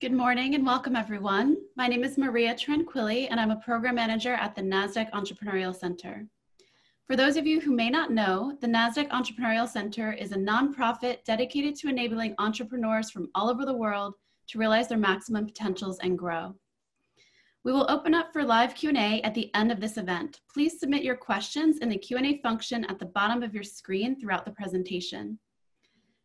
Good morning and welcome everyone. My name is Maria Tranquilli and I'm a program manager at the NASDAQ Entrepreneurial Center. For those of you who may not know, the NASDAQ Entrepreneurial Center is a nonprofit dedicated to enabling entrepreneurs from all over the world to realize their maximum potentials and grow. We will open up for live Q&A at the end of this event. Please submit your questions in the Q&A function at the bottom of your screen throughout the presentation.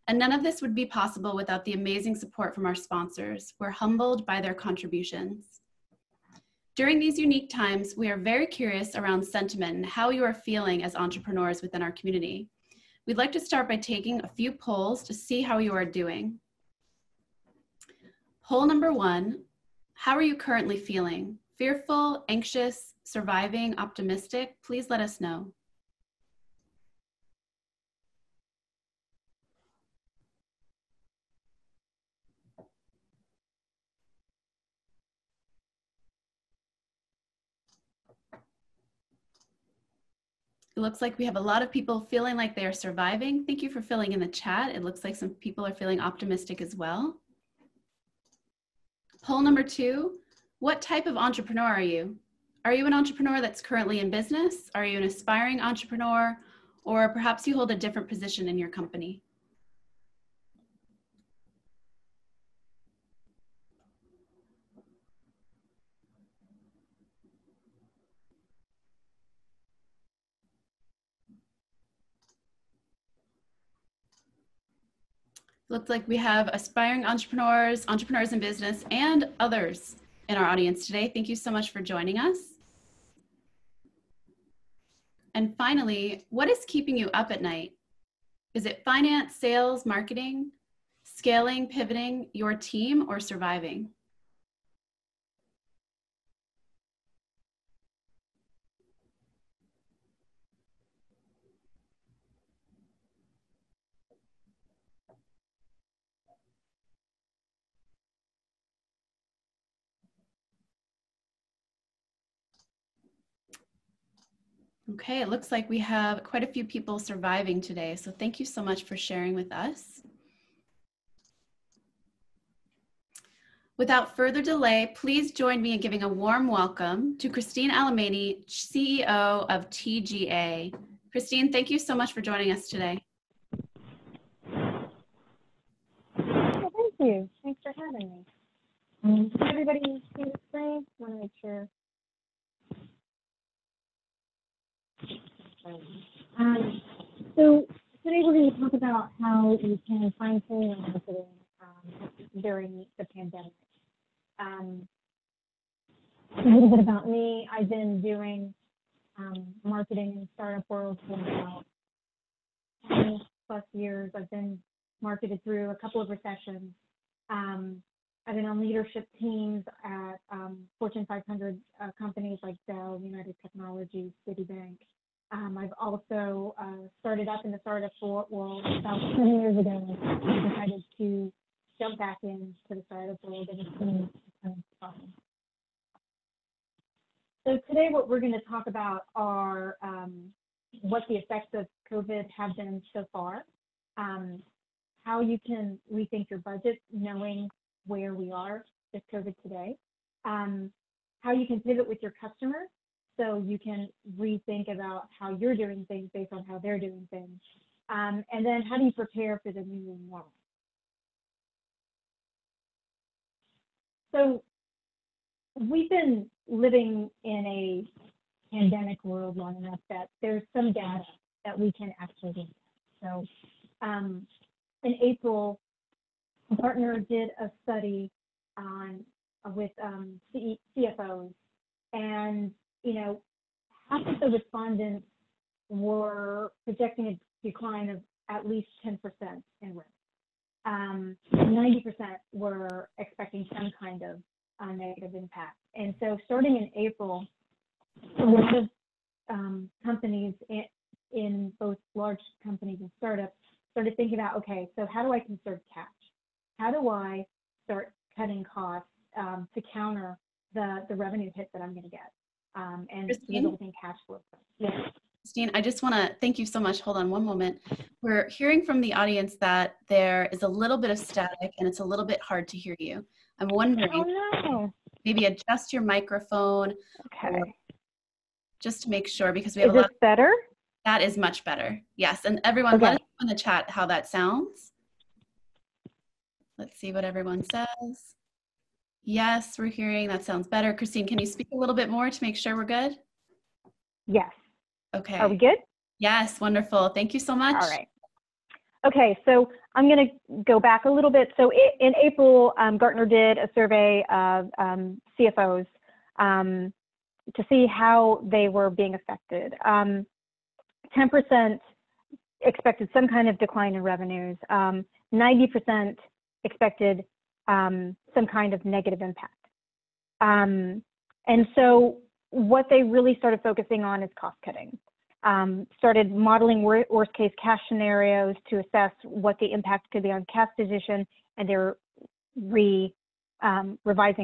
And none of this would be possible without the amazing support from our sponsors. We're humbled by their contributions. During these unique times, we are very curious around sentiment and how you are feeling as entrepreneurs within our community. We'd like to start by taking a few polls to see how you are doing. Poll number one, how are you currently feeling? Fearful, anxious, surviving, optimistic? Please let us know. It looks like we have a lot of people feeling like they are surviving. Thank you for filling in the chat. It looks like some people are feeling optimistic as well. Poll number two, what type of entrepreneur are you? Are you an entrepreneur that's currently in business? Are you an aspiring entrepreneur? Or perhaps you hold a different position in your company? Looks like we have aspiring entrepreneurs, entrepreneurs in business, and others in our audience today. Thank you so much for joining us. And finally, what is keeping you up at night? Is it finance, sales, marketing, scaling, pivoting, your team, or surviving? Okay, it looks like we have quite a few people surviving today, so thank you so much for sharing with us. Without further delay, please join me in giving a warm welcome to Christine Alamaney, CEO of TGA. Christine, thank you so much for joining us today. Well, thank you. Thanks for having me. Everybody see the screen? I want to make sure. So today we're going to talk about how we can fine-tune our marketing during the pandemic. A little bit about me. I've been doing marketing in the startup world for about 10 plus years. I've been marketed through a couple of recessions. I've been on leadership teams at Fortune 500 companies like Dell, United Technologies, Citibank. I've also started up in the startup world about 10 years ago. I decided to jump back into the startup world and it's been kind of fun. So today what we're going to talk about are what the effects of COVID have been so far, how you can rethink your budget knowing where we are with COVID today, how you can pivot with your customers so you can rethink about how you're doing things based on how they're doing things, and then how do you prepare for the new normal? So we've been living in a pandemic world long enough that there's some data that we can actually look at. So in April, Gartner did a study on with CFOs, and you know, half of the respondents were projecting a decline of at least 10% in revenue. 90% were expecting some kind of negative impact. And so, starting in April, a lot of companies in both large companies and startups started thinking about, okay, so how do I conserve cash? How do I start cutting costs to counter the revenue hit that I'm going to get and resulting cash flow? Yeah. Christine, I just want to thank you so much. Hold on one moment. We're hearing from the audience that there is a little bit of static and it's a little bit hard to hear you. I'm wondering, maybe adjust your microphone. Okay. Just to make sure, because we have a lot. Is this better? That is much better. Yes. And everyone, let us know in the chat how that sounds. Let's see what everyone says. Yes, we're hearing that sounds better. Christine, can you speak a little bit more to make sure we're good? Yes. Okay. Are we good? Yes, wonderful. Thank you so much. All right. Okay, so I'm going to go back a little bit. So in April, Gartner did a survey of CFOs to see how they were being affected. 10% expected some kind of decline in revenues. 90% expected some kind of negative impact. And so what they really started focusing on is cost cutting. Started modeling worst case cash scenarios to assess what the impact could be on cash position, and they're revising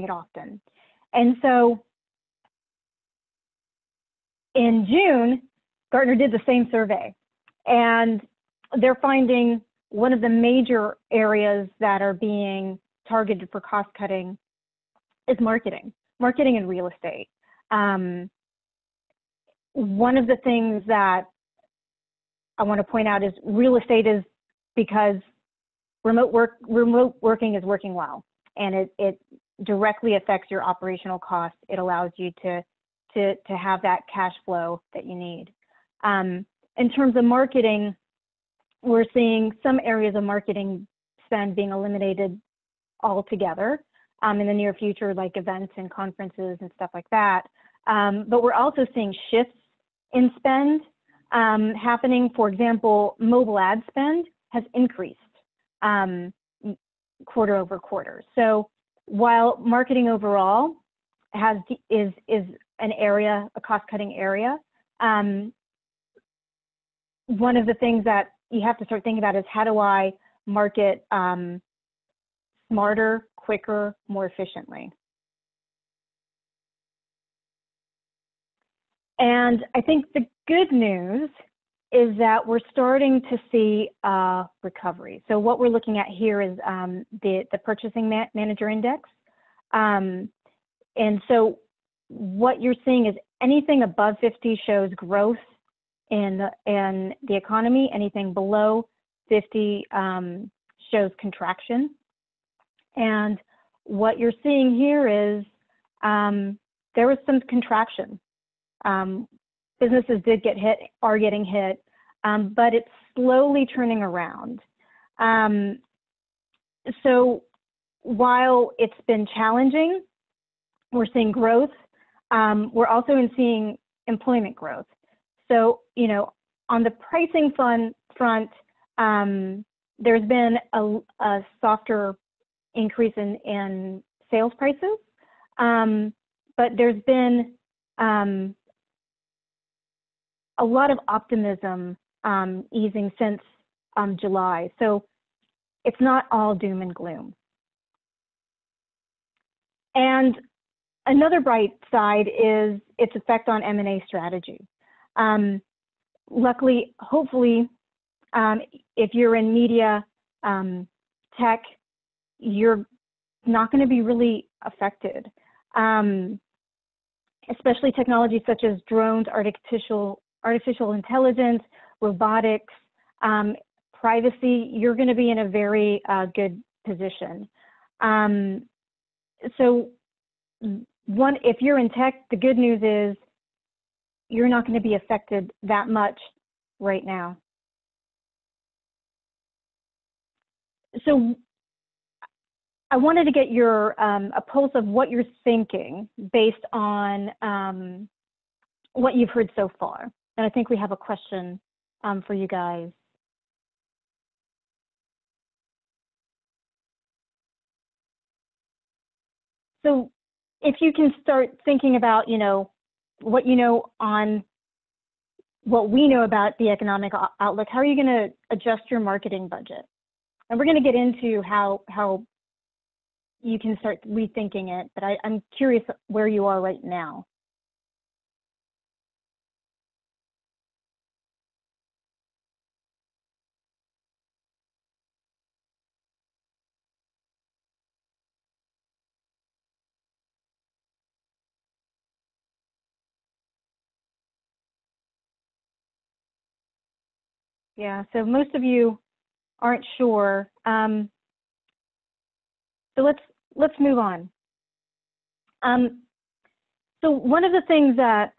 it often. And so in June, Gartner did the same survey, and they're finding one of the major areas that are being targeted for cost cutting is marketing, and real estate. One of the things that I want to point out is real estate is because remote working is working well, and it directly affects your operational costs. It allows you to have that cash flow that you need. In terms of marketing, we're seeing some areas of marketing spend being eliminated altogether in the near future, like events and conferences and stuff like that. But we're also seeing shifts in spend happening. For example, mobile ad spend has increased quarter over quarter. So while marketing overall is an area, a cost-cutting area, one of the things that you have to start thinking about is, how do I market smarter, quicker, more efficiently? And I think the good news is that we're starting to see recovery. So what we're looking at here is the Purchasing Manager Index. And so what you're seeing is anything above 50 shows growth in the economy. Anything below 50 shows contraction. And what you're seeing here is there was some contraction. Businesses did get hit, are getting hit, but it's slowly turning around. So while it's been challenging, we're seeing growth. We're also seeing employment growth. So, you know, on the pricing front, there's been a softer increase in sales prices, but there's been a lot of optimism easing since July. So it's not all doom and gloom. And another bright side is its effect on M&A strategy. Luckily, hopefully, if you're in media, tech, you're not going to be really affected. Especially technologies such as drones, artificial intelligence, robotics, privacy, you're going to be in a very good position. So if you're in tech, the good news is you're not going to be affected that much right now. So I wanted to get your a pulse of what you're thinking based on what you've heard so far. And I think we have a question for you guys. So if you can start thinking about, what you know on what we know about the economic outlook, how are you going to adjust your marketing budget? And we're going to get into how you can start rethinking it, but I'm curious where you are right now. Yeah, so most of you aren't sure. So let's move on. So one of the things that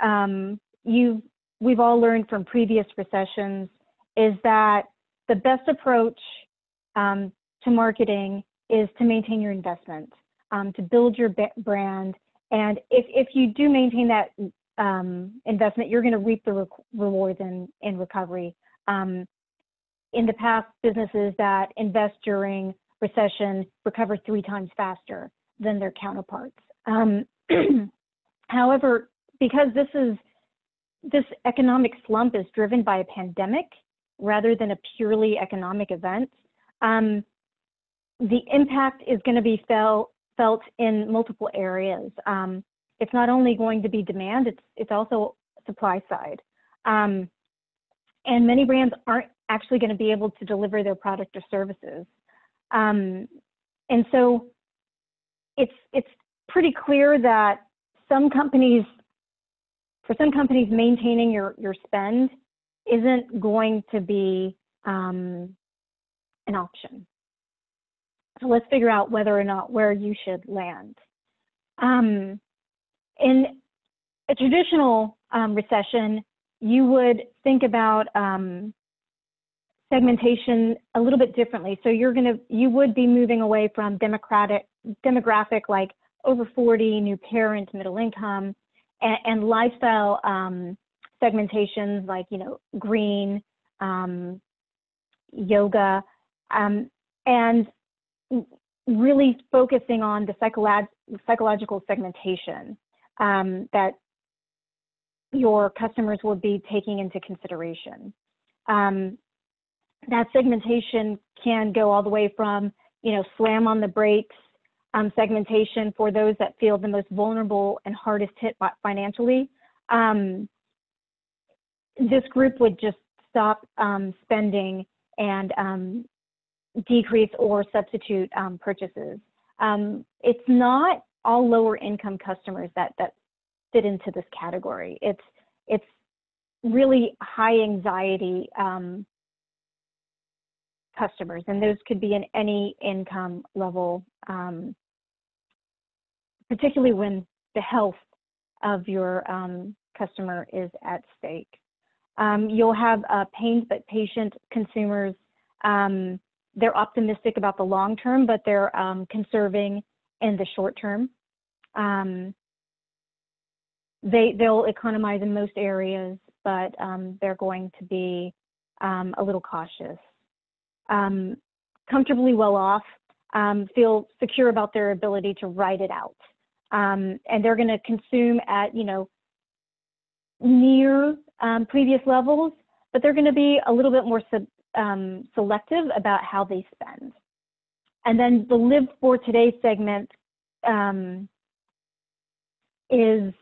we've all learned from previous recessions is that the best approach to marketing is to maintain your investment, to build your brand. And if you do maintain that investment, you're going to reap the rewards in recovery. In the past, businesses that invest during recession recover 3 times faster than their counterparts. However, because this economic slump is driven by a pandemic rather than a purely economic event, the impact is going to be felt in multiple areas. It's not only going to be demand, it's also supply side. And many brands aren't actually going to be able to deliver their product or services. And so it's pretty clear that for some companies, maintaining your spend isn't going to be an option. So let's figure out whether or not where you should land. In a traditional recession, you would think about segmentation a little bit differently. So you would be moving away from demographic like over 40, new parent, middle income, and lifestyle segmentations like green, yoga, and really focusing on the psychological segmentation that your customers will be taking into consideration. That segmentation can go all the way from, slam on the brakes segmentation for those that feel the most vulnerable and hardest hit financially. This group would just stop spending and decrease or substitute purchases. It's not all lower income customers that fit into this category. It's really high anxiety customers, and those could be in any income level, particularly when the health of your customer is at stake. You'll have pained but patient consumers. They're optimistic about the long term, but they're conserving in the short term. They'll economize in most areas, but they're going to be a little cautious. Comfortably well off, feel secure about their ability to ride it out, and they're going to consume at near previous levels, but they're going to be a little bit more selective about how they spend. And then the live for today segment is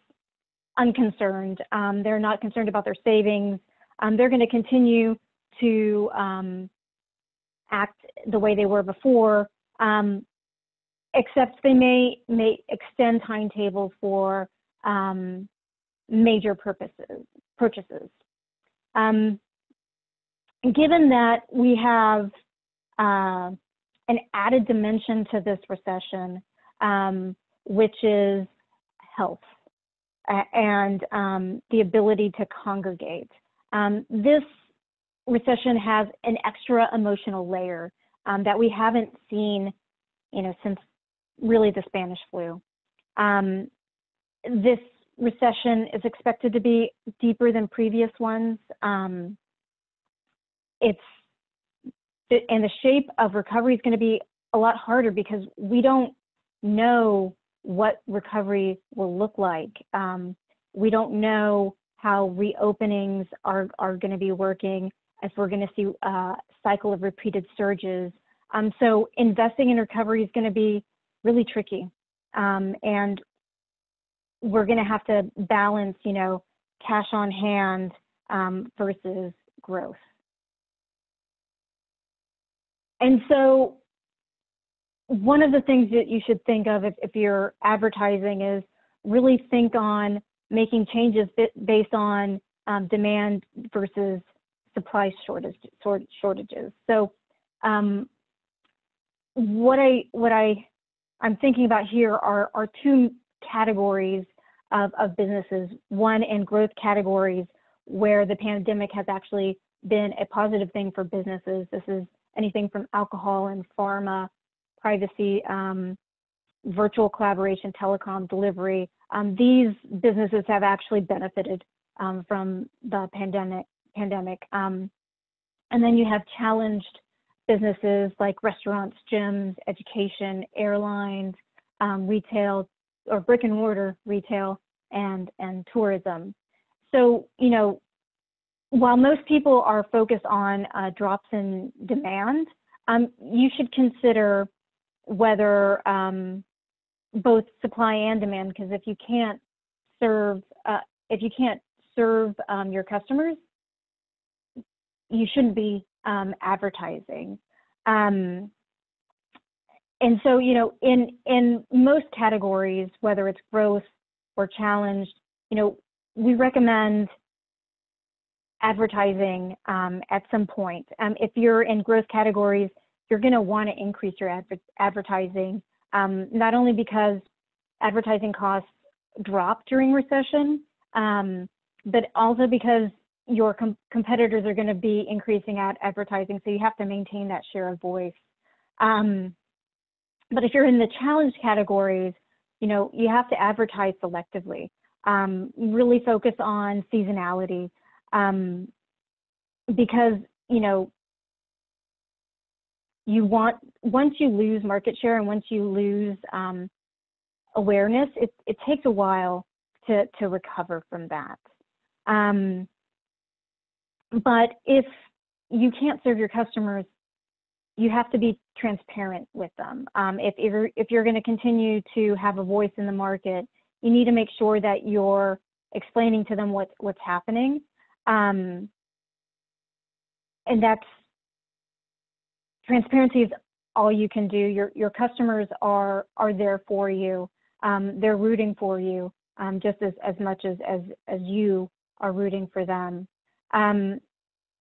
unconcerned. They're not concerned about their savings. They're going to continue to act the way they were before, except they may extend timetables for major purchases. Given that we have an added dimension to this recession, which is health and the ability to congregate. This recession has an extra emotional layer that we haven't seen, since really the Spanish flu. This recession is expected to be deeper than previous ones. And the shape of recovery is going to be a lot harder because we don't know what recovery will look like. We don't know how reopenings are going to be working, as we're going to see a cycle of repeated surges. So investing in recovery is going to be really tricky. And we're going to have to balance, cash on hand versus growth. And so one of the things that you should think of if you're advertising is really think on making changes based on demand versus supply shortages. So what I'm thinking about here are two categories of businesses. One, in growth categories where the pandemic has actually been a positive thing for businesses. This is anything from alcohol and pharma, privacy, virtual collaboration, telecom, delivery. These businesses have actually benefited from the pandemic. And then you have challenged businesses like restaurants, gyms, education, airlines, retail, or brick and mortar retail, and tourism. So, you know, while most people are focused on drops in demand, you should consider whether both supply and demand, because if you can't serve your customers, you shouldn't be advertising. And so, you know, in most categories, whether it's growth or challenged, you know, we recommend advertising at some point. If you're in growth categories, you're going to want to increase your advertising, not only because advertising costs drop during recession, but also because your competitors are going to be increasing advertising, so you have to maintain that share of voice. But if you're in the challenge categories, you know, you have to advertise selectively. Really focus on seasonality, because, you know, you want, once you lose market share and once you lose awareness, it takes a while to recover from that. But if you can't serve your customers, you have to be transparent with them. If you're going to continue to have a voice in the market, you need to make sure that you're explaining to them what's happening. And that's, transparency is all you can do. Your customers are there for you. They're rooting for you just as much as you are rooting for them.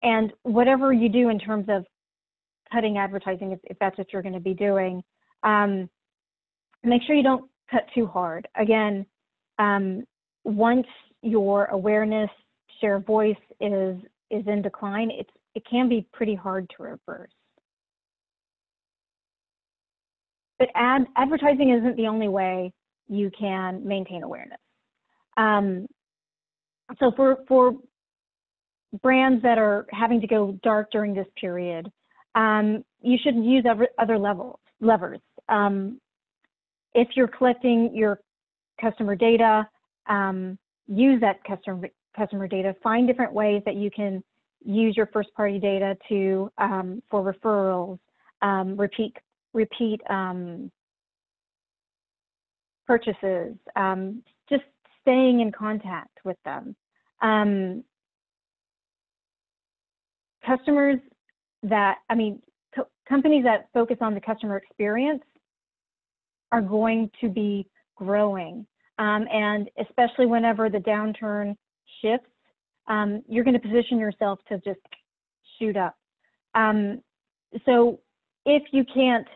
And whatever you do in terms of cutting advertising, if that's what you're going to be doing, make sure you don't cut too hard. Again, once your awareness, share of voice is in decline, it can be pretty hard to reverse. But advertising isn't the only way you can maintain awareness. So for brands that are having to go dark during this period, you should use other levers. If you're collecting your customer data, use that customer data. Find different ways that you can use your first-party data to for referrals, repeat purchases, just staying in contact with them. Companies that focus on the customer experience are going to be growing. And especially whenever the downturn shifts, you're going to position yourself to just shoot up. So if you can't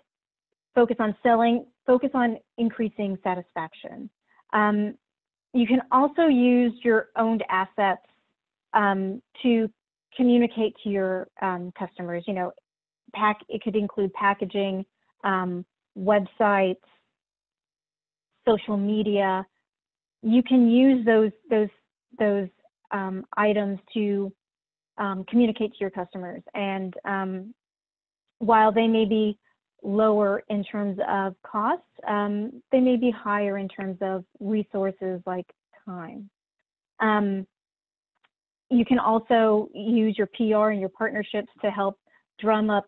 focus on selling, focus on increasing satisfaction. You can also use your owned assets to communicate to your customers. You know, it could include packaging, websites, social media. You can use those items to communicate to your customers. And while they may be lower in terms of cost, they may be higher in terms of resources like time. You can also use your PR and your partnerships to help drum up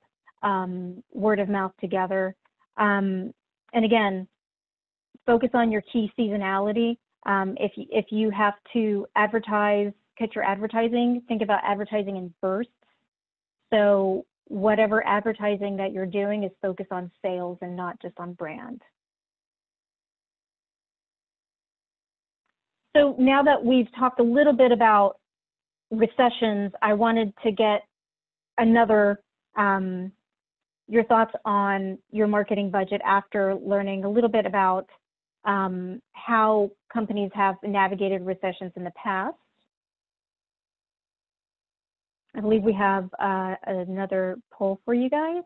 word of mouth together. And again, focus on your key seasonality. If you have to advertise, cut your advertising, think about advertising in bursts. So whatever advertising that you're doing is focused on sales and not just on brand. So now that we've talked a little bit about recessions, I wanted to get another, your thoughts on your marketing budget after learning a little bit about how companies have navigated recessions in the past. I believe we have another poll for you guys.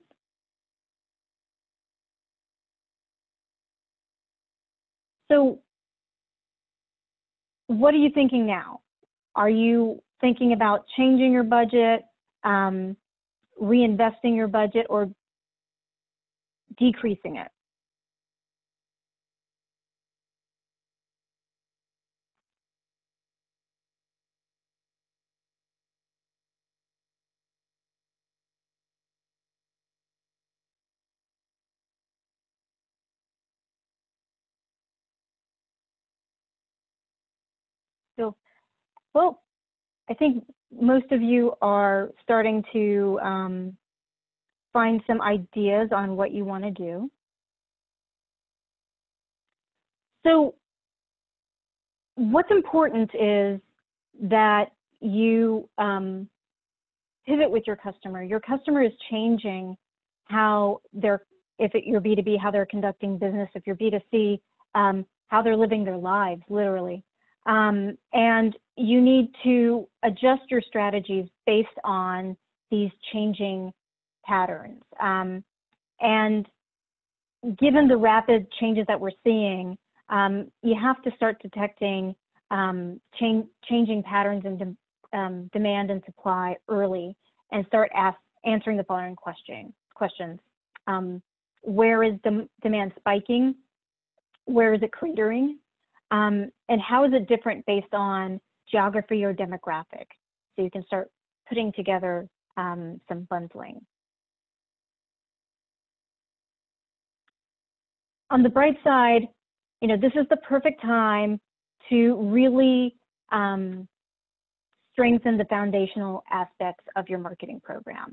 So what are you thinking now? Are you thinking about changing your budget, reinvesting your budget, or decreasing it? So, well, I think most of you are starting to find some ideas on what you want to do. So what's important is that you pivot with your customer. Your customer is changing how they're, if you're B2B, how they're conducting business, if you're B2C, how they're living their lives, literally. And you need to adjust your strategies based on these changing patterns. And given the rapid changes that we're seeing, you have to start detecting changing patterns in demand and supply early, and start answering the following questions. Where is demand spiking? Where is it cratering? And how is it different based on geography or demographic? So you can start putting together some bundling. On the bright side, you know, this is the perfect time to really strengthen the foundational aspects of your marketing program.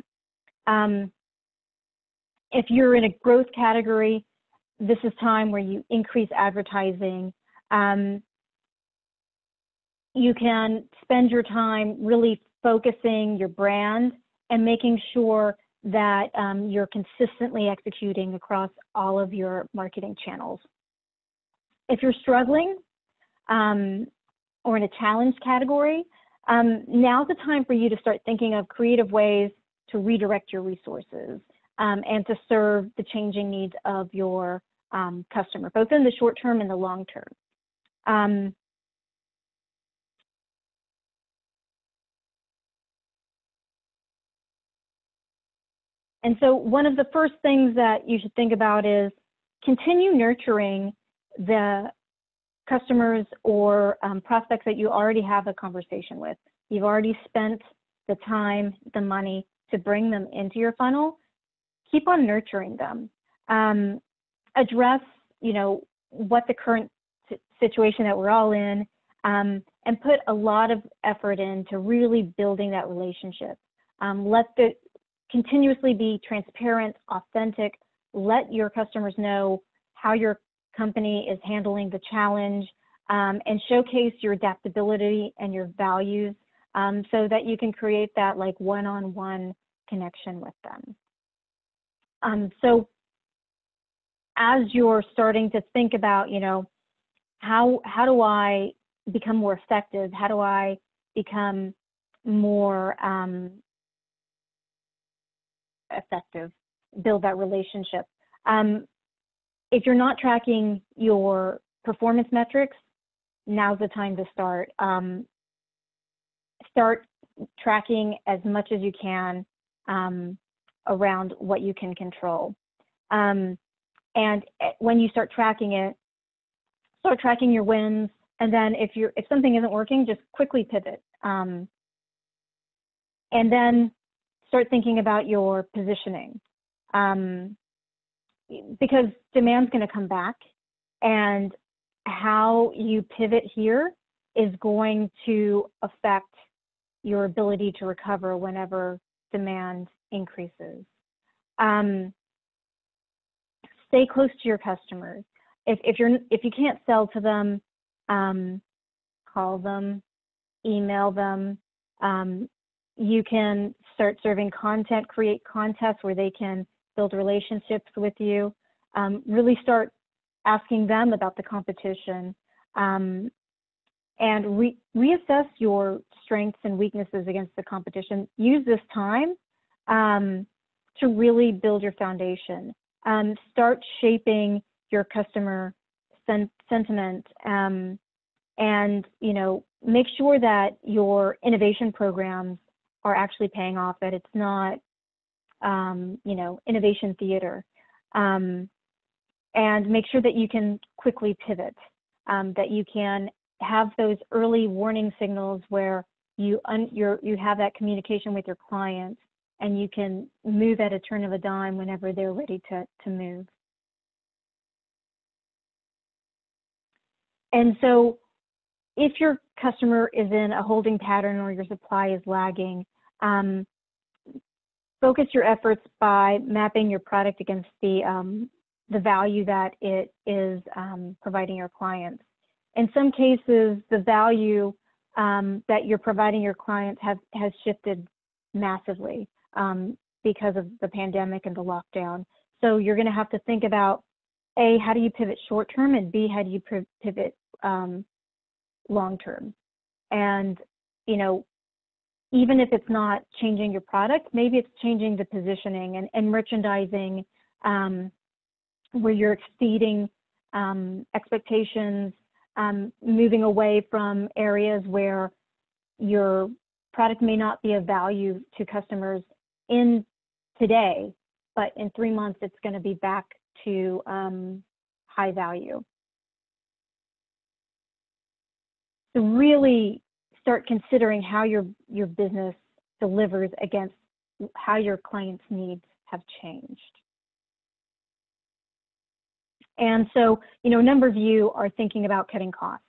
If you're in a growth category, this is time where you increase advertising. You can spend your time really focusing your brand and making sure that you're consistently executing across all of your marketing channels. If you're struggling or in a challenge category, now's the time for you to start thinking of creative ways to redirect your resources and to serve the changing needs of your customer, both in the short term and the long term. And so one of the first things that you should think about is continue nurturing the customers or prospects that you already have a conversation with. You've already spent the time, the money to bring them into your funnel. Keep on nurturing them. Address, you know, what the current situation that we're all in, and put a lot of effort into really building that relationship. Continuously be transparent, authentic, let your customers know how your company is handling the challenge, and showcase your adaptability and your values so that you can create that like one-on-one connection with them. So as you're starting to think about, you know, how do I become more effective? How do I become more effective? Build that relationship. If you're not tracking your performance metrics, now's the time to start. Start tracking as much as you can around what you can control. And when you start tracking it, start tracking your wins, and then if something isn't working, just quickly pivot, and then start thinking about your positioning, because demand's going to come back, and how you pivot here is going to affect your ability to recover whenever demand increases. Stay close to your customers. If you can't sell to them, call them, email them. You can start serving content, create contests where they can build relationships with you, really start asking them about the competition, and reassess your strengths and weaknesses against the competition. Use this time to really build your foundation. Start shaping your customer sentiment, and make sure that your innovation programs are actually paying off, that it's not innovation theater, and make sure that you can quickly pivot, that you can have those early warning signals where you have that communication with your clients, and you can move at a turn of a dime whenever they're ready to move. And so if your customer is in a holding pattern or your supply is lagging, focus your efforts by mapping your product against the value that it is providing your clients. In some cases, the value that you're providing your clients has shifted massively because of the pandemic and the lockdown. So you're going to have to think about, A, how do you pivot short term, and B, how do you pivot long term? And even if it's not changing your product, maybe it's changing the positioning and merchandising, where you're exceeding expectations, moving away from areas where your product may not be of value to customers in today, but in 3 months it's going to be back to high value. So really start considering how your business delivers against how your clients' needs have changed. And so, a number of you are thinking about cutting costs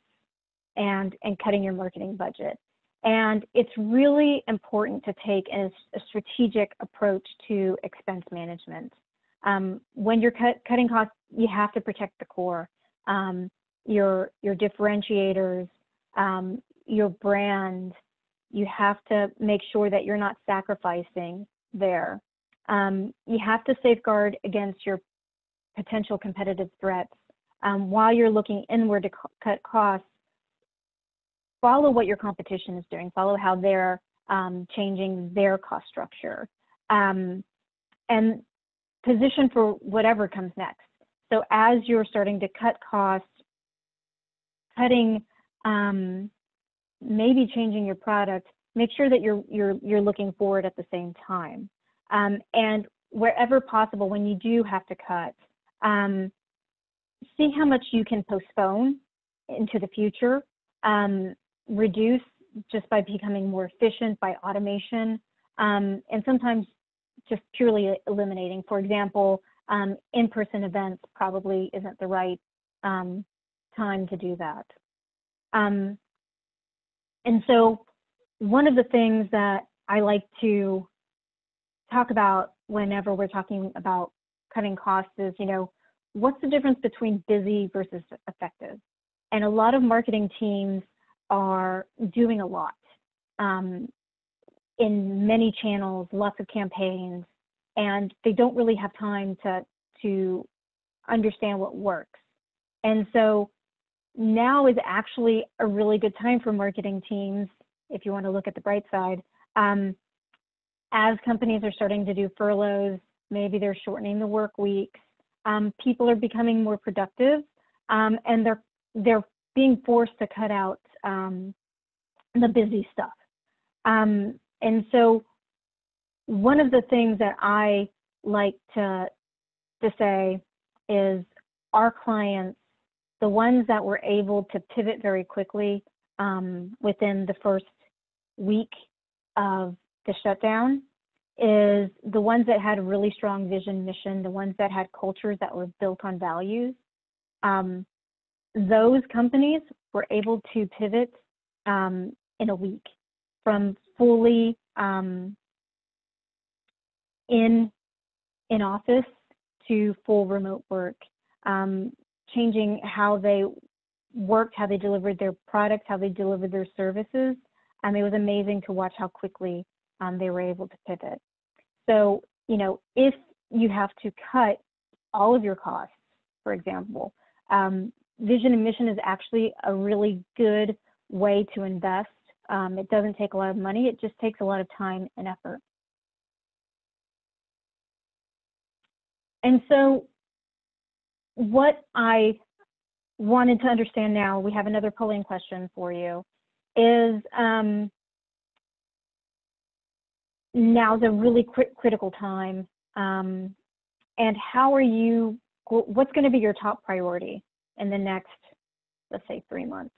and cutting your marketing budget. And it's really important to take a strategic approach to expense management. When you're cutting costs, you have to protect the core, your differentiators, your brand. You have to make sure that you're not sacrificing there. You have to safeguard against your potential competitive threats. While you're looking inward to cut costs, follow what your competition is doing, follow how they're changing their cost structure, and position for whatever comes next. So as you're starting to cut costs, maybe changing your product, make sure that you're looking forward at the same time. And wherever possible, when you do have to cut, see how much you can postpone into the future, reduce just by becoming more efficient, by automation, and sometimes just purely eliminating. For example, in-person events probably isn't the right time to do that. And so one of the things that I like to talk about whenever we're talking about cutting costs is, what's the difference between busy versus effective? And a lot of marketing teams are doing a lot in many channels, lots of campaigns, and they don't really have time to understand what works. And so now is actually a really good time for marketing teams, if you want to look at the bright side. As companies are starting to do furloughs, maybe they're shortening the work weeks, people are becoming more productive, and they're being forced to cut out the busy stuff. And so one of the things that I like to say is our clients, the ones that were able to pivot very quickly within the first week of the shutdown, is the ones that had a really strong vision, mission, the ones that had cultures that were built on values. Those companies were able to pivot in a week from fully in office to full remote work, changing how they worked, how they delivered their products, how they delivered their services. It was amazing to watch how quickly they were able to pivot. So, you know, if you have to cut all of your costs, for example, vision and mission is actually a really good way to invest. It doesn't take a lot of money. It just takes a lot of time and effort. And so what I wanted to understand now, we have another polling question for you, is now's a really critical time. And how are you, what's going to be your top priority in the next, let's say, 3 months?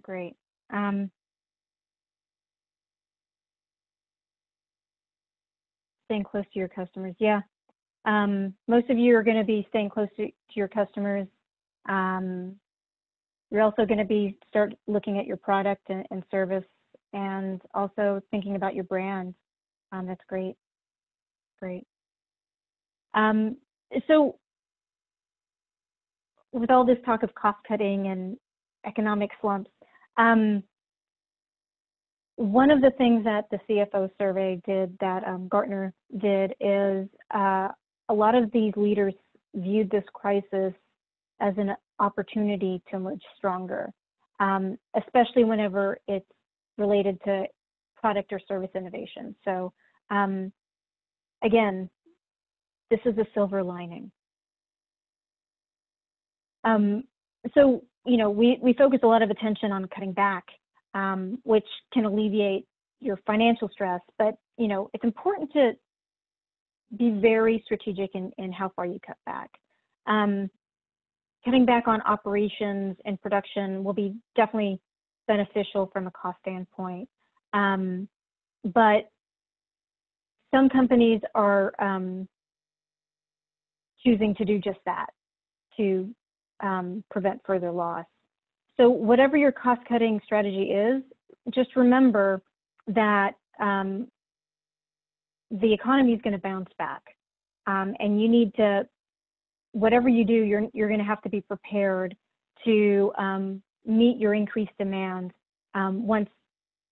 Great. Staying close to your customers. Yeah. Most of you are going to be staying close to your customers. You're also going to be start looking at your product and service, and also thinking about your brand. That's great. Great. So with all this talk of cost cutting and economic slumps, one of the things that the CFO survey did, that Gartner did, is a lot of these leaders viewed this crisis as an opportunity to emerge stronger, especially whenever it's related to product or service innovation. So again, this is a silver lining. So, you know, we focus a lot of attention on cutting back, which can alleviate your financial stress, but, you know, it's important to be very strategic in how far you cut back. Cutting back on operations and production will be definitely beneficial from a cost standpoint. But some companies are choosing to do just that, to prevent further loss. So whatever your cost-cutting strategy is, just remember that the economy is going to bounce back, and you need to, whatever you do, you're going to have to be prepared to meet your increased demand once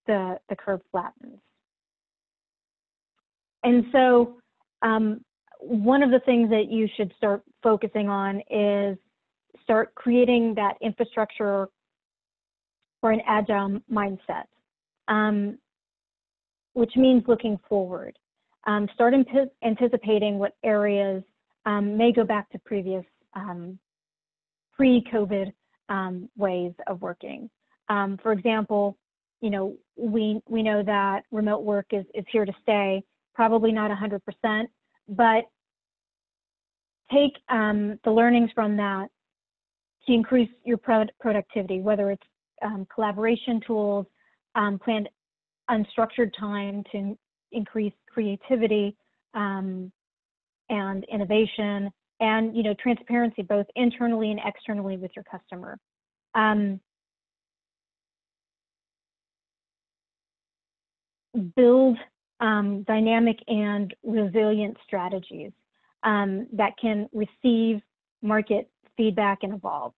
the curve flattens. And so one of the things that you should start focusing on is start creating that infrastructure for an agile mindset, which means looking forward. Start anticipating what areas may go back to previous pre-COVID ways of working. For example, you know, we know that remote work is here to stay, probably not 100%, but take the learnings from that to increase your productivity, whether it's collaboration tools, planned unstructured time to increase creativity and innovation, and, you know, transparency both internally and externally with your customer. Build dynamic and resilient strategies that can receive market feedback and evolve.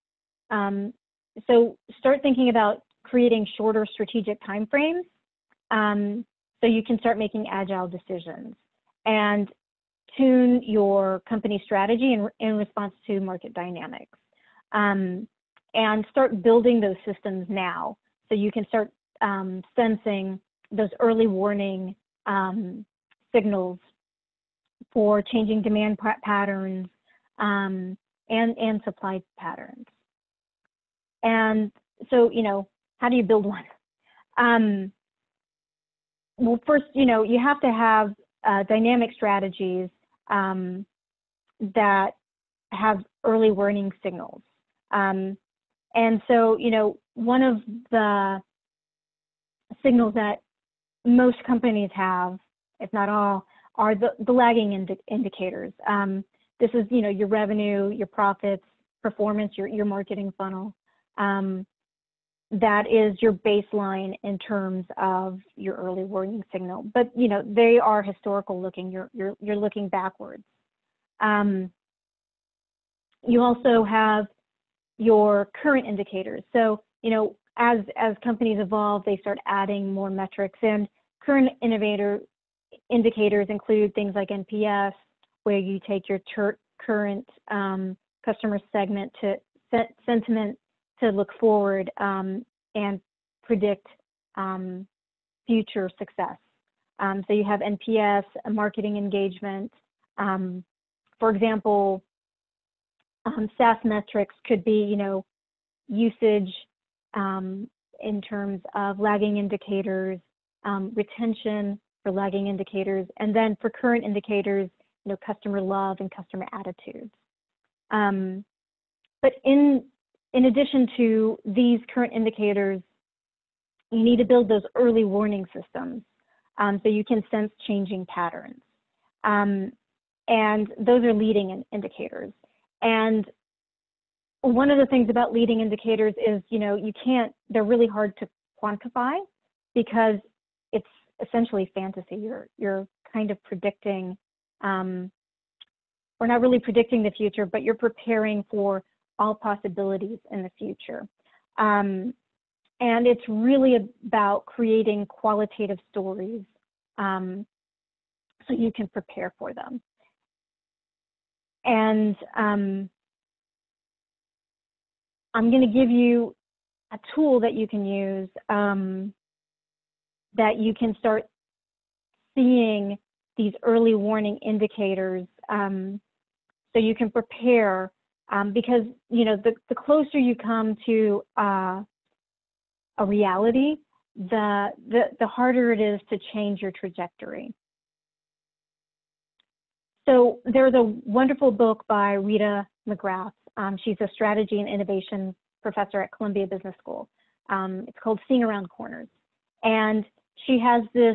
So start thinking about creating shorter strategic timeframes so you can start making agile decisions, and tune your company strategy in response to market dynamics. And start building those systems now so you can start sensing those early warning signals for changing demand patterns, and supply patterns. And so, you know, how do you build one? Well, first, you know, you have to have dynamic strategies that have early warning signals. And so, you know, one of the signals that most companies have, if not all, are the lagging indicators. This is, you know, your revenue, your profits, performance, your marketing funnel. That is your baseline in terms of your early warning signal. But, you know, they are historical looking. You're looking backwards. You also have your current indicators. So, you know, as companies evolve, they start adding more metrics, and current indicators include things like NPS, where you take your current customer segment to sentiment to look forward and predict future success. So you have NPS, marketing engagement. For example, SAS metrics could be, you know, usage in terms of lagging indicators, retention for lagging indicators, and then for current indicators, you know, customer love and customer attitudes. But in addition to these current indicators, you need to build those early warning systems so you can sense changing patterns. And those are leading indicators. And one of the things about leading indicators is, you know, you can't, they're really hard to quantify because it's essentially fantasy. You're kind of predicting, or not really predicting the future, but you're preparing for all possibilities in the future. And it's really about creating qualitative stories so you can prepare for them. And I'm going to give you a tool that you can use that you can start seeing these early warning indicators so you can prepare because, you know, the closer you come to a reality, the harder it is to change your trajectory. So there's a wonderful book by Rita McGrath. She's a strategy and innovation professor at Columbia Business School. It's called Seeing Around Corners. And she has this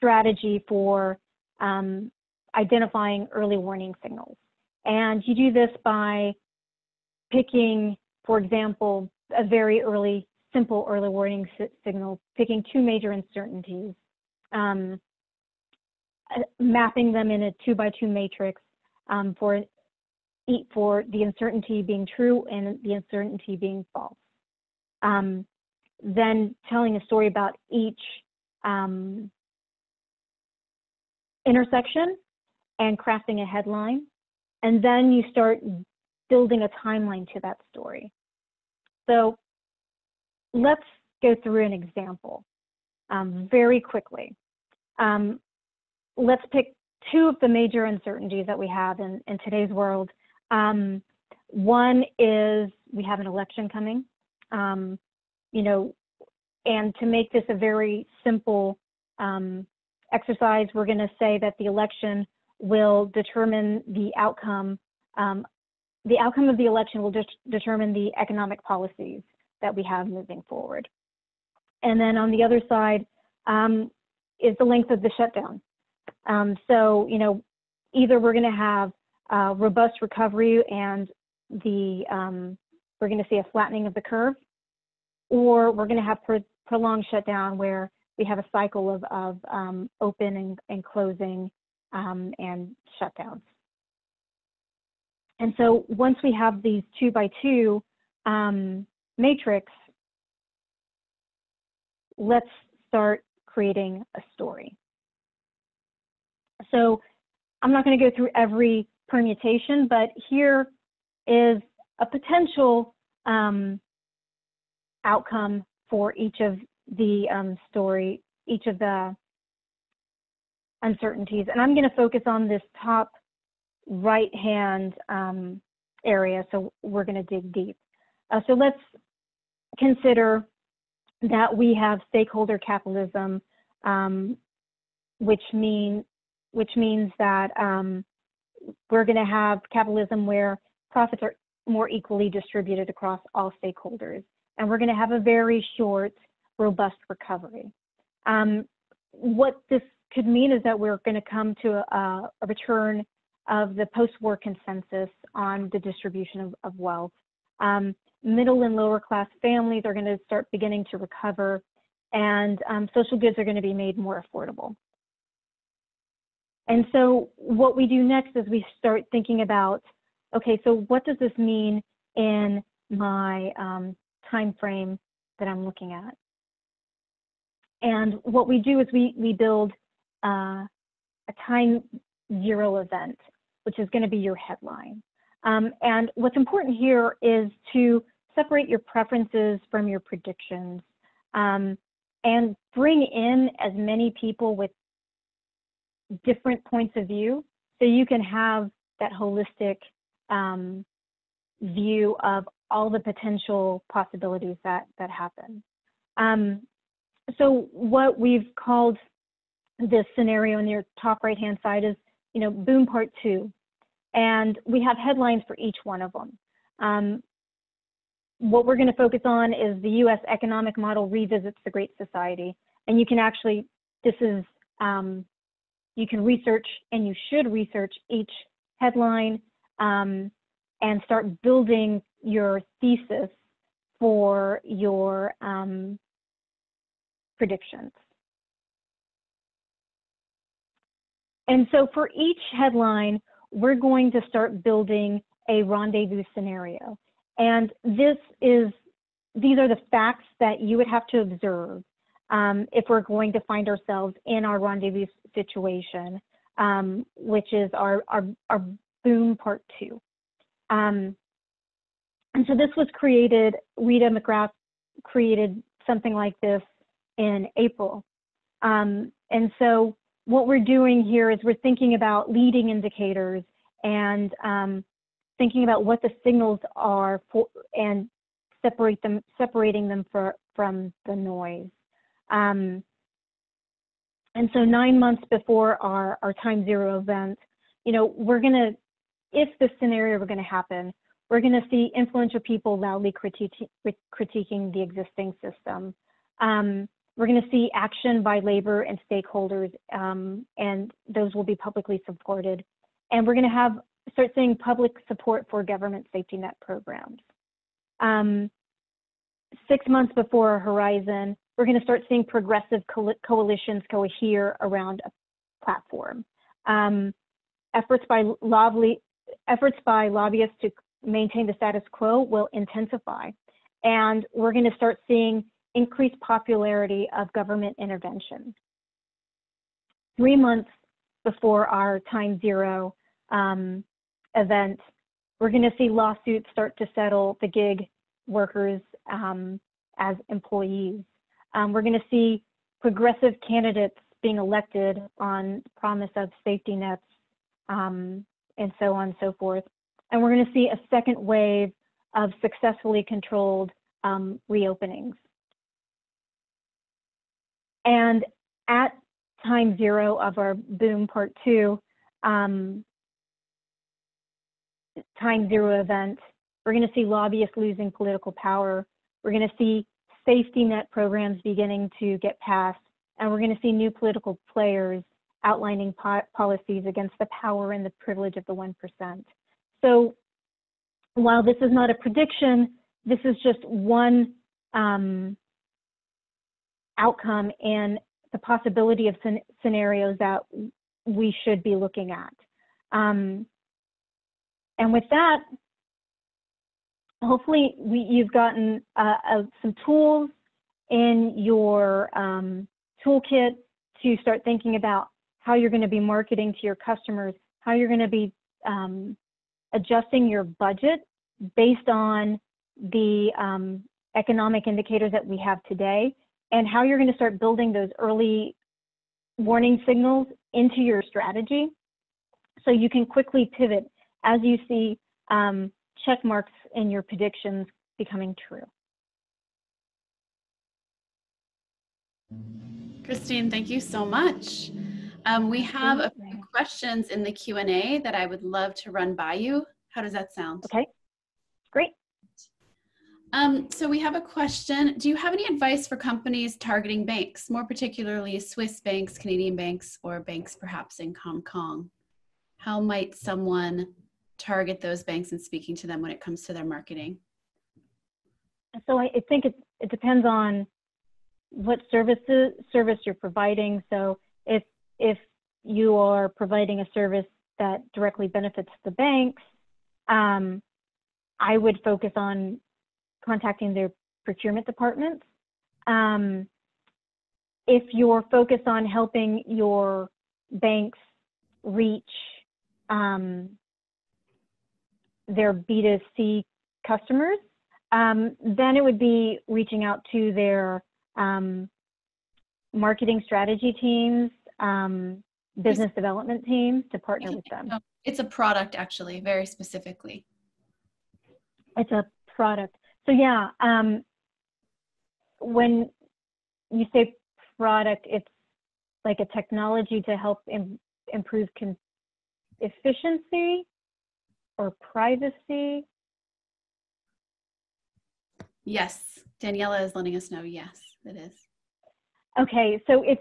strategy for identifying early warning signals. And you do this by picking, for example, a very early, simple early warning signal, picking two major uncertainties, mapping them in a 2x2 matrix for the uncertainty being true and the uncertainty being false. Then telling a story about each intersection and crafting a headline. And then you start building a timeline to that story. So let's go through an example very quickly. Let's pick two of the major uncertainties that we have in today's world. One is we have an election coming, you know, and to make this a very simple exercise, we're going to say that the election will determine the outcome. The outcome of the election will determine the economic policies that we have moving forward. And then on the other side is the length of the shutdown. So, you know, either we're going to have robust recovery and the we're going to see a flattening of the curve, or we're going to have prolonged shutdown where we have a cycle of open and closing and shutdowns. And so once we have these 2x2 matrix, let's start creating a story. So I'm not going to go through every permutation, but here is a potential outcome for each of the each of the uncertainties. And I'm going to focus on this top right-hand area, so we're going to dig deep. So let's consider that we have stakeholder capitalism, which means that we're going to have capitalism where profits are more equally distributed across all stakeholders. And we're going to have a very short robust recovery. What this could mean is that we're going to come to a return of the post-war consensus on the distribution of wealth. Middle and lower class families are going to start beginning to recover, and social goods are going to be made more affordable. And so what we do next is we start thinking about, okay, so what does this mean in my time frame that I'm looking at? And what we do is we build a time zero event, which is going to be your headline. And what's important here is to separate your preferences from your predictions, and bring in as many people with different points of view so you can have that holistic view of all the potential possibilities that happen. So what we've called this scenario in your top right-hand side is, you know, boom part two. And we have headlines for each one of them. What we're going to focus on is the U.S. economic model revisits the Great Society. And you can actually, this is, you can research, and you should research each headline and start building your thesis for your predictions. And so for each headline, we're going to start building a rendezvous scenario. And these are the facts that you would have to observe if we're going to find ourselves in our rendezvous situation, which is our boom part two. And so this was created, Rita McGrath created something like this in April. And so what we're doing here is we're thinking about leading indicators and thinking about what the signals are for, and separating them from the noise. And so 9 months before our time zero event, you know, we're going to, if this scenario were going to happen, we're going to see influential people loudly critiquing the existing system. We're going to see action by labor and stakeholders, and those will be publicly supported. And we're going to start seeing public support for government safety net programs. 6 months before our horizon, we're going to start seeing progressive coalitions cohere around a platform. Efforts by lobbyists to maintain the status quo will intensify, and we're going to start seeing increased popularity of government intervention. 3 months before our time zero event, we're going to see lawsuits start to settle the gig workers as employees. We're going to see progressive candidates being elected on promise of safety nets and so on and so forth. And we're going to see a second wave of successfully controlled reopenings. And at time zero of our boom part two, time zero event, we're going to see lobbyists losing political power. We're going to see safety net programs beginning to get passed, and we're going to see new political players outlining policies against the power and the privilege of the 1%. So while this is not a prediction, this is just one outcome and the possibility of scenarios that we should be looking at. And with that, hopefully you've gotten some tools in your toolkit to start thinking about how you're going to be marketing to your customers, how you're going to be adjusting your budget based on the economic indicators that we have today, and how you're going to start building those early warning signals into your strategy so you can quickly pivot as you see check marks in your predictions becoming true. Christine, thank you so much. We have a few questions in the Q&A that I would love to run by you. How does that sound? Okay, great. So we have a question. Do you have any advice for companies targeting banks, more particularly Swiss banks, Canadian banks, or banks perhaps in Hong Kong? How might someone target those banks and speaking to them when it comes to their marketing? So I think it depends on what service you're providing. So if you are providing a service that directly benefits the banks, I would focus on contacting their procurement departments. If you're focused on helping your banks reach their B2C customers, then it would be reaching out to their marketing strategy teams, business development teams to partner with them. It's a product, actually, very specifically. It's a product. So yeah, when you say product, it's like a technology to help improve efficiency or privacy. Yes, Daniela is letting us know. Yes, it is. Okay, so if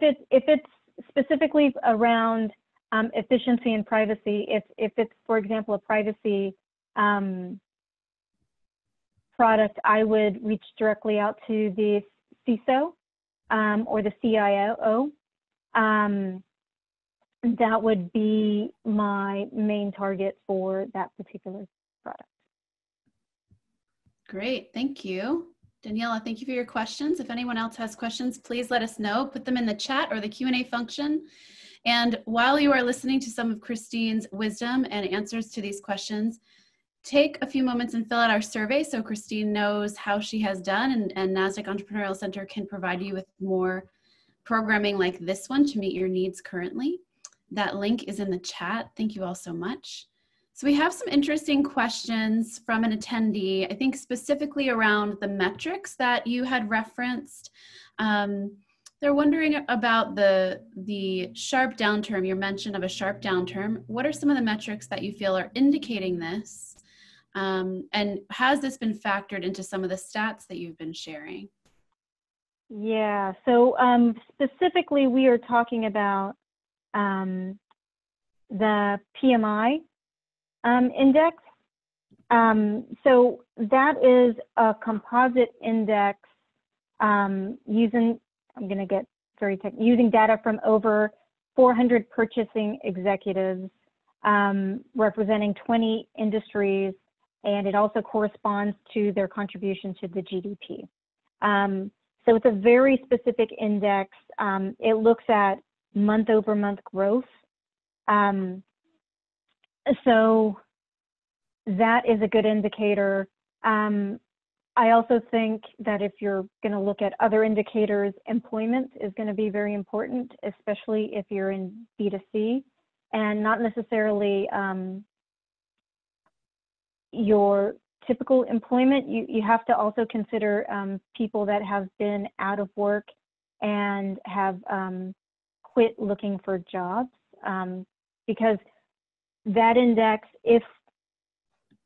it's specifically around efficiency and privacy, if it's for example a privacy product, I would reach directly out to the CISO or the CIO. That would be my main target for that particular product. Great, thank you. Daniela, thank you for your questions. If anyone else has questions, please let us know. Put them in the chat or the Q&A function. And while you are listening to some of Christine's wisdom and answers to these questions, take a few moments and fill out our survey so Christine knows how she has done, and NASDAQ Entrepreneurial Center can provide you with more programming like this one to meet your needs currently. That link is in the chat. Thank you all so much. So we have some interesting questions from an attendee, I think specifically around the metrics that you had referenced. They're wondering about the sharp downturn, your mention of a sharp downturn. What are some of the metrics that you feel are indicating this? And has this been factored into some of the stats that you've been sharing? Yeah, so specifically we are talking about the PMI index. So that is a composite index using data from over 400 purchasing executives representing 20 industries, and it also corresponds to their contribution to the GDP. So it's a very specific index. It looks at month-over-month growth. So that is a good indicator. I also think that if you're going to look at other indicators, employment is going to be very important, especially if you're in B2C, and not necessarily your typical employment. You have to also consider people that have been out of work and have quit looking for jobs, because that index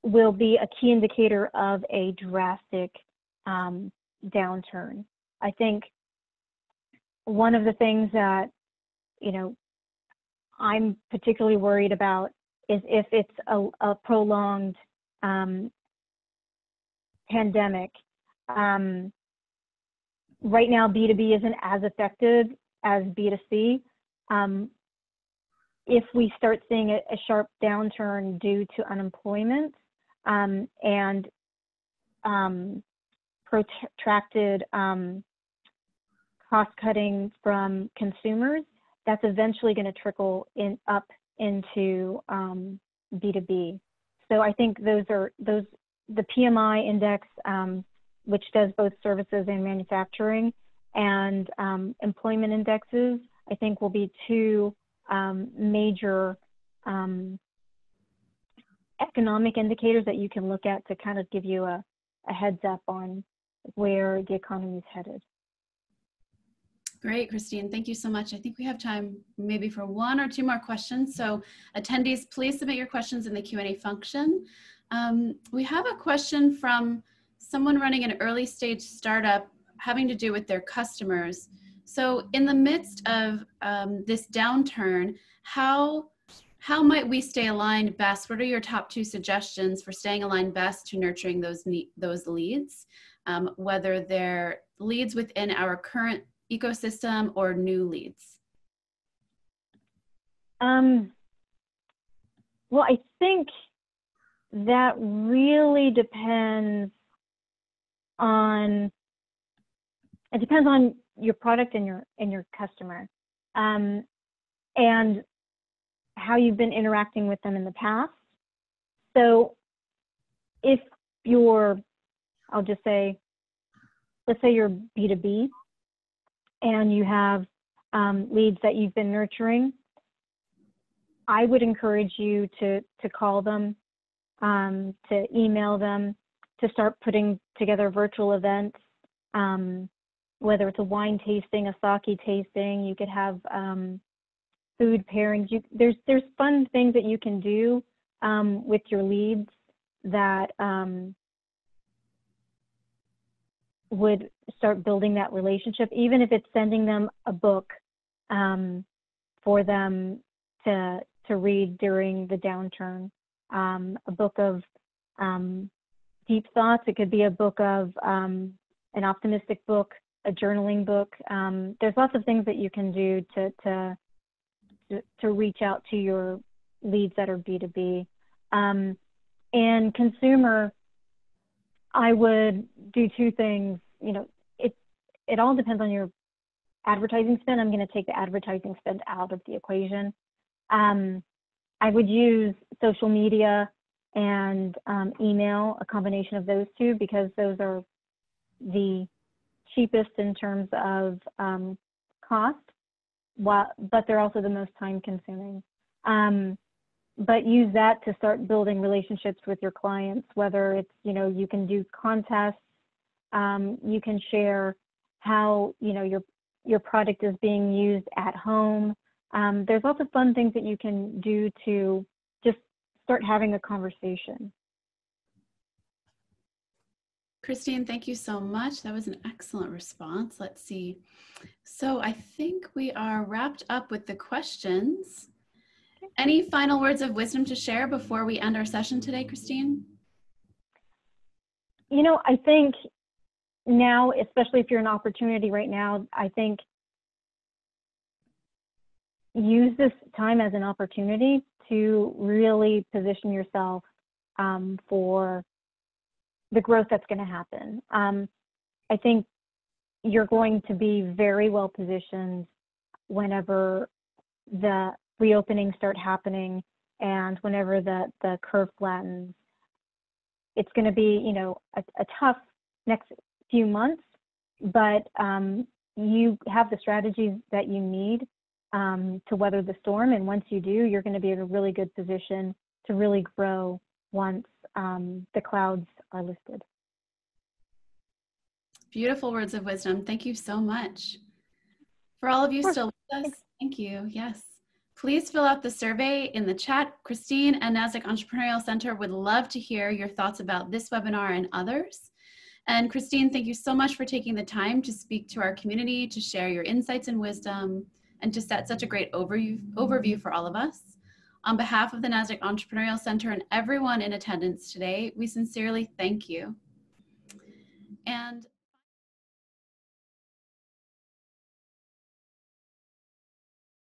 will be a key indicator of a drastic downturn. I think one of the things that, I'm particularly worried about is if it's a prolonged pandemic. Right now, B2B isn't as effective as B2C. If we start seeing a sharp downturn due to unemployment and protracted cost-cutting from consumers, that's eventually going to trickle up into B2B. So I think the PMI index, which does both services and manufacturing, and employment indexes, I think will be two major economic indicators that you can look at to kind of give you a heads up on where the economy is headed. Great, Christine. Thank you so much. I think we have time maybe for one or two more questions. So attendees, please submit your questions in the Q&A function. We have a question from someone running an early stage startup having to do with their customers. So in the midst of this downturn, how might we stay aligned best? What are your top two suggestions for staying aligned best to nurturing those leads, whether they're leads within our current ecosystem or new leads? Well, I think that really depends on, it depends on your product and your customer, and how you've been interacting with them in the past. So if you're, I'll just say, let's say you're B2B and you have leads that you've been nurturing, I would encourage you to call them, to email them, to start putting together virtual events, whether it's a wine tasting, a sake tasting, you could have food pairings. There's fun things that you can do with your leads that would start building that relationship, even if it's sending them a book for them to read during the downturn, a book of deep thoughts. It could be a book of an optimistic book, a journaling book. There's lots of things that you can do to reach out to your leads that are B2B. And consumer, I would do two things. You know, it all depends on your advertising spend. I'm going to take the advertising spend out of the equation. I would use social media and email, a combination of those two, because those are the cheapest in terms of cost. But they're also the most time consuming. But use that to start building relationships with your clients, whether it's, you know, you can do contests, you can share how, you know, your product is being used at home. There's lots of fun things that you can do to just start having a conversation. Christine, thank you so much. That was an excellent response. Let's see. So I think we are wrapped up with the questions. Okay. Any final words of wisdom to share before we end our session today, Christine? You know, I think now, especially if you're in opportunity right now, I think use this time as an opportunity to really position yourself for the growth that's going to happen. I think you're going to be very well positioned whenever the reopenings start happening and whenever the curve flattens. It's going to be, you know, a tough next few months, but you have the strategies that you need to weather the storm. And once you do, you're going to be in a really good position to really grow once the clouds are lifted. Beautiful words of wisdom. Thank you so much. For all of you still with us, Thanks. Thank you. Yes. Please fill out the survey in the chat. Christine and NASDAQ Entrepreneurial Center would love to hear your thoughts about this webinar and others. And Christine, thank you so much for taking the time to speak to our community, to share your insights and wisdom, and to set such a great overview for all of us. On behalf of the NASDAQ Entrepreneurial Center and everyone in attendance today, we sincerely thank you. And